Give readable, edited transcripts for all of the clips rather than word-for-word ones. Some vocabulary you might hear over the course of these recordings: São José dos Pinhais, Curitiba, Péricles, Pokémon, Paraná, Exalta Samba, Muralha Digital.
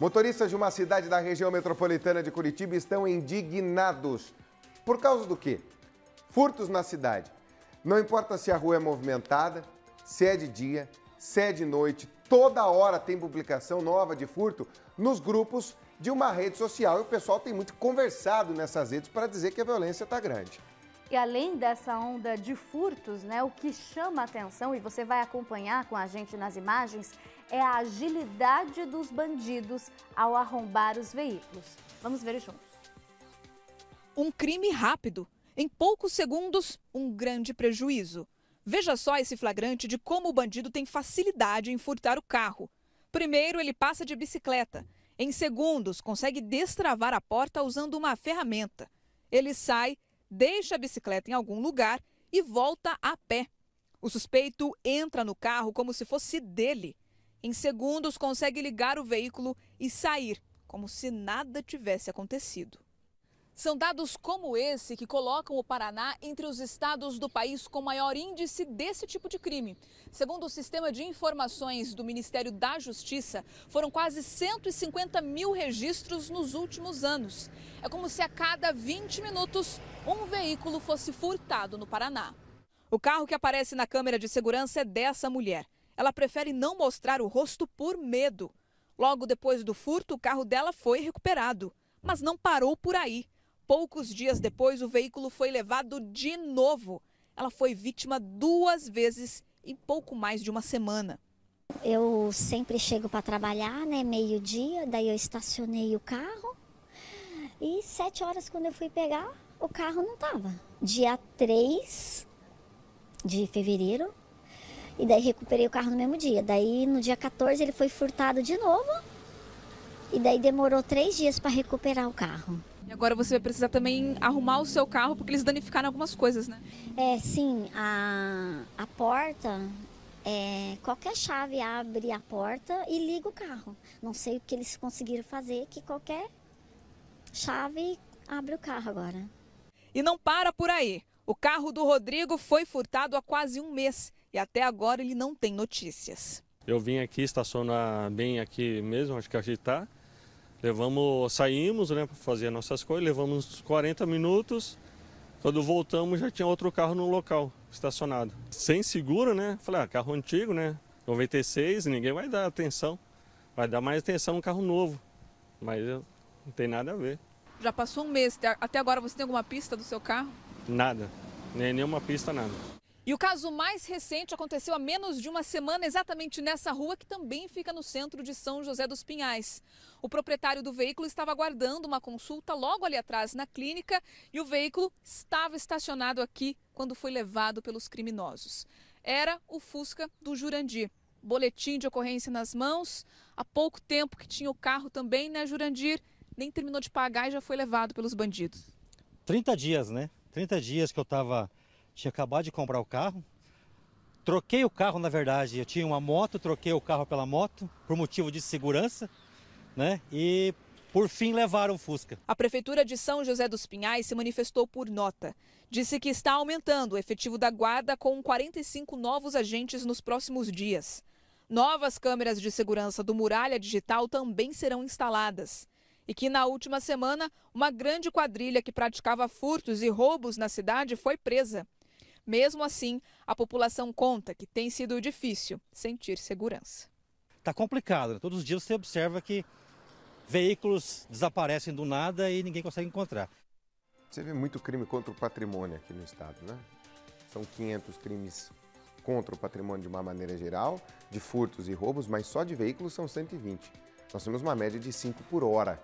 Motoristas de uma cidade da região metropolitana de Curitiba estão indignados. Por causa do quê? Furtos na cidade. Não importa se a rua é movimentada, se é de dia, se é de noite, toda hora tem publicação nova de furto nos grupos de uma rede social. E o pessoal tem muito conversado nessas redes para dizer que a violência está grande. E além dessa onda de furtos, né, o que chama a atenção, e você vai acompanhar com a gente nas imagens, é a agilidade dos bandidos ao arrombar os veículos. Vamos ver juntos. Um crime rápido. Em poucos segundos, um grande prejuízo. Veja só esse flagrante de como o bandido tem facilidade em furtar o carro. Primeiro, ele passa de bicicleta. Em segundos, consegue destravar a porta usando uma ferramenta. Ele sai, deixa a bicicleta em algum lugar e volta a pé. O suspeito entra no carro como se fosse dele. Em segundos, consegue ligar o veículo e sair, como se nada tivesse acontecido. São dados como esse que colocam o Paraná entre os estados do país com maior índice desse tipo de crime. Segundo o Sistema de Informações do Ministério da Justiça, foram quase 150 mil registros nos últimos anos. É como se a cada 20 minutos um veículo fosse furtado no Paraná. O carro que aparece na câmera de segurança é dessa mulher. Ela prefere não mostrar o rosto por medo. Logo depois do furto, o carro dela foi recuperado, mas não parou por aí. Poucos dias depois, o veículo foi levado de novo. Ela foi vítima duas vezes em pouco mais de uma semana. Eu sempre chego para trabalhar, né, meio-dia, daí eu estacionei o carro e 7 horas, quando eu fui pegar, o carro não estava. Dia 3 de fevereiro, e daí recuperei o carro no mesmo dia. Daí no dia 14 ele foi furtado de novo e daí demorou 3 dias para recuperar o carro. E agora você vai precisar também arrumar o seu carro, porque eles danificaram algumas coisas, né? É, sim. A porta, qualquer chave abre a porta e liga o carro. Não sei o que eles conseguiram fazer, que qualquer chave abre o carro agora. E não para por aí. O carro do Rodrigo foi furtado há quase um mês e até agora ele não tem notícias. Eu vim aqui, estacionar bem aqui mesmo, acho que a gente tá. Saímos, né, para fazer nossas coisas, levamos uns 40 minutos. Quando voltamos, já tinha outro carro no local, estacionado. Sem seguro, né? Falei, carro antigo, né? 96, ninguém vai dar atenção. Vai dar mais atenção um carro novo. Mas não tem nada a ver. Já passou um mês, até agora você tem alguma pista do seu carro? Nada, nem nenhuma pista, nada. E o caso mais recente aconteceu há menos de uma semana, exatamente nessa rua que também fica no centro de São José dos Pinhais. O proprietário do veículo estava aguardando uma consulta logo ali atrás na clínica e o veículo estava estacionado aqui quando foi levado pelos criminosos. Era o Fusca do Jurandir. Boletim de ocorrência nas mãos, há pouco tempo que tinha o carro também, né, Jurandir? Nem terminou de pagar e já foi levado pelos bandidos. 30 dias, né? 30 dias que eu estava... Tinha acabado de comprar o carro, troquei o carro, na verdade, eu tinha uma moto, troquei o carro pela moto, por motivo de segurança, né, e por fim levaram o Fusca. A Prefeitura de São José dos Pinhais se manifestou por nota. Disse que está aumentando o efetivo da guarda com 45 novos agentes nos próximos dias. Novas câmeras de segurança do Muralha Digital também serão instaladas. E que na última semana, uma grande quadrilha que praticava furtos e roubos na cidade foi presa. Mesmo assim, a população conta que tem sido difícil sentir segurança. Está complicado, né? Todos os dias você observa que veículos desaparecem do nada e ninguém consegue encontrar. Você vê muito crime contra o patrimônio aqui no estado, né? São 500 crimes contra o patrimônio de uma maneira geral, de furtos e roubos, mas só de veículos são 120. Nós temos uma média de 5 por hora.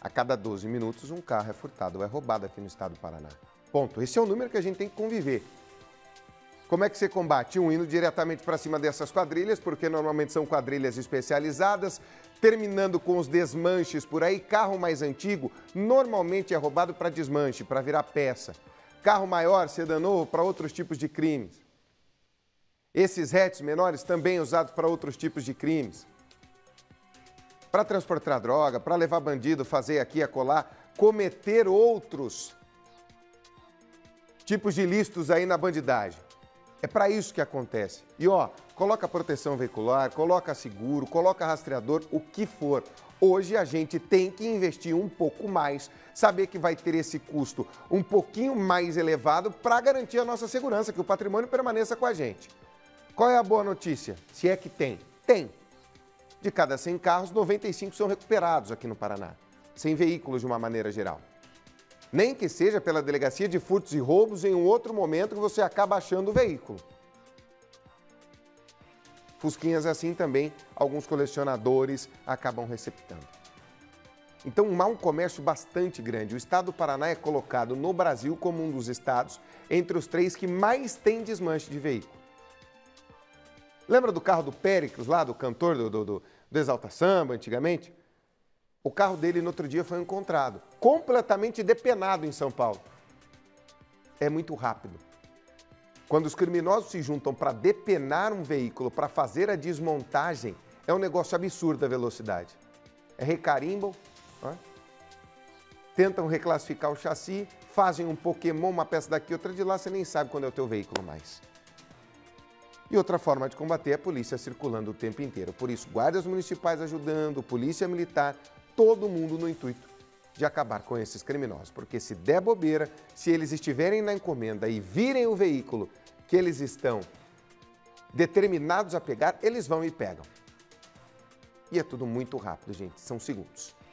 A cada 12 minutos um carro é furtado ou é roubado aqui no estado do Paraná. Ponto. Esse é o número que a gente tem que conviver. Como é que você combate? Um, indo diretamente para cima dessas quadrilhas, porque normalmente são quadrilhas especializadas, terminando com os desmanches por aí. Carro mais antigo normalmente é roubado para desmanche, para virar peça. Carro maior, sedã novo, para outros tipos de crimes. Esses hatches menores também usados para outros tipos de crimes. Para transportar droga, para levar bandido, fazer aqui, acolá, cometer outros tipos de ilícitos aí na bandidagem. É para isso que acontece. E ó, coloca proteção veicular, coloca seguro, coloca rastreador, o que for. Hoje a gente tem que investir um pouco mais, saber que vai ter esse custo um pouquinho mais elevado para garantir a nossa segurança, que o patrimônio permaneça com a gente. Qual é a boa notícia? Se é que tem. Tem. De cada 100 carros, 95 são recuperados aqui no Paraná. 100 veículos de uma maneira geral. Nem que seja pela delegacia de furtos e roubos em um outro momento que você acaba achando o veículo. Fusquinhas assim também, alguns colecionadores acabam receptando. Então há um comércio bastante grande. O estado do Paraná é colocado no Brasil como um dos estados entre os 3 que mais tem desmanche de veículo. Lembra do carro do Péricles, lá do cantor do Exalta Samba, antigamente? O carro dele, no outro dia, foi encontrado, completamente depenado em São Paulo. É muito rápido. Quando os criminosos se juntam para depenar um veículo, para fazer a desmontagem, é um negócio absurdo a velocidade. É recarimbam, né? Tentam reclassificar o chassi, fazem um Pokémon, uma peça daqui, outra de lá, você nem sabe quando é o teu veículo mais. E outra forma de combater é a polícia circulando o tempo inteiro. Por isso, guardas municipais ajudando, polícia militar... Todo mundo no intuito de acabar com esses criminosos, porque se der bobeira, se eles estiverem na encomenda e virem o veículo que eles estão determinados a pegar, eles vão e pegam. E é tudo muito rápido, gente, são segundos.